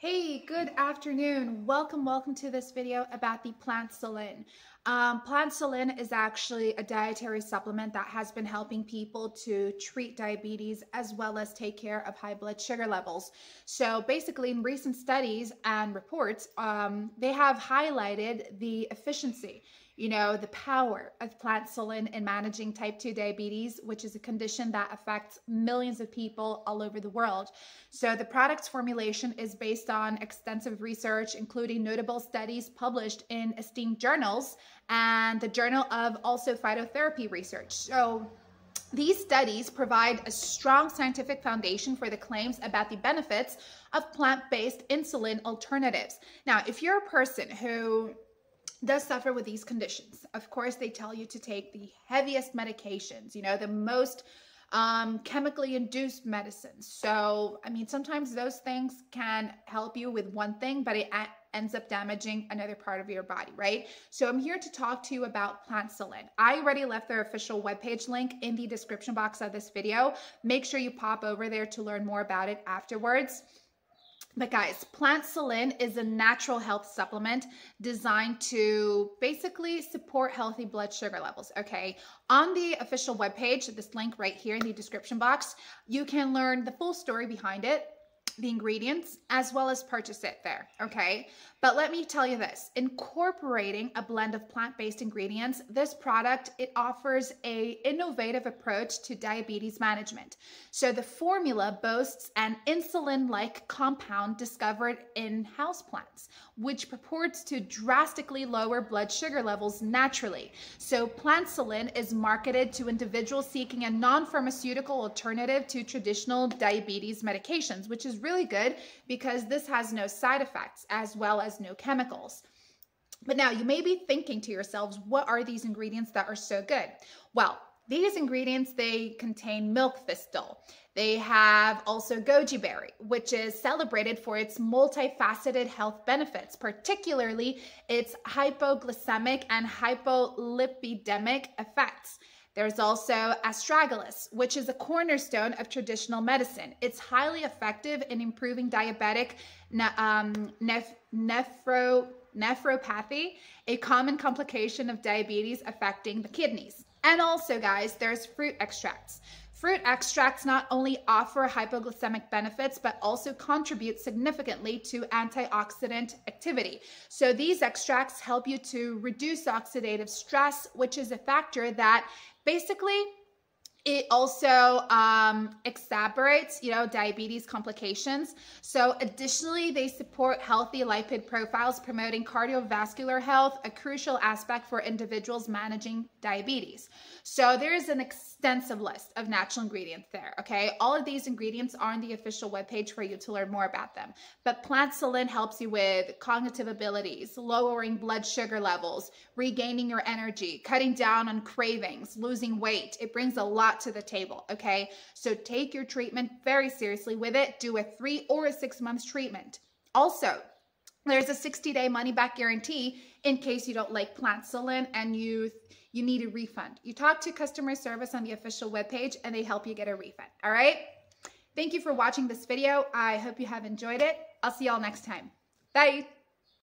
Hey, good afternoon. Welcome to this video about the Plantsulin. Plantsulin is actually a dietary supplement that has been helping people to treat diabetes as well as take care of high blood sugar levels. So basically, in recent studies and reports, they have highlighted the efficiency, the power of Plantsulin in managing type 2 diabetes, which is a condition that affects millions of people all over the world. So the product's formulation is based on extensive research, including notable studies published in esteemed journals and the Journal of also Phytotherapy Research. So these studies provide a strong scientific foundation for the claims about the benefits of plant-based insulin alternatives. Now, if you're a person who does suffer with these conditions, of course, they tell you to take the heaviest medications, the most chemically induced medicines. So, sometimes those things can help you with one thing, but it ends up damaging another part of your body, right? So I'm here to talk to you about Plantsulin. I already left their official webpage link in the description box of this video. Make sure you pop over there to learn more about it afterwards. But guys, Plantsulin is a natural health supplement designed to basically support healthy blood sugar levels, okay? On the official webpage, this link right here in the description box, you can learn the full story behind it, the ingredients, as well as purchase it there, okay? But let me tell you this, incorporating a blend of plant-based ingredients, this product, it offers an innovative approach to diabetes management. So the formula boasts an insulin-like compound discovered in houseplants, which purports to drastically lower blood sugar levels naturally. So Plantsulin is marketed to individuals seeking a non-pharmaceutical alternative to traditional diabetes medications, which is really good because this has no side effects as well as no chemicals. But now you may be thinking to yourselves, what are these ingredients that are so good? Well, these ingredients, they contain milk thistle. They have also goji berry, which is celebrated for its multifaceted health benefits, particularly its hypoglycemic and hypolipidemic effects. There's also astragalus, which is a cornerstone of traditional medicine. It's highly effective in improving diabetic nephropathy, a common complication of diabetes affecting the kidneys. And also, guys, there's fruit extracts. Fruit extracts not only offer hypoglycemic benefits, but also contribute significantly to antioxidant activity. So these extracts help you to reduce oxidative stress, which is a factor that basically it also exacerbates, diabetes complications. So additionally, they support healthy lipid profiles, promoting cardiovascular health, a crucial aspect for individuals managing diabetes. So there is an extensive list of natural ingredients there, okay? All of these ingredients are on the official webpage for you to learn more about them. But Plantsulin helps you with cognitive abilities, lowering blood sugar levels, regaining your energy, cutting down on cravings, losing weight. It brings a lot to the table, okay? So take your treatment very seriously with it. Do a 3 or a 6 month treatment. Also, there's a 60-day money-back guarantee in case you don't like Plantsulin and you need a refund. You talk to customer service on the official webpage and they help you get a refund, all right? Thank you for watching this video. I hope you have enjoyed it. I'll see y'all next time. Bye.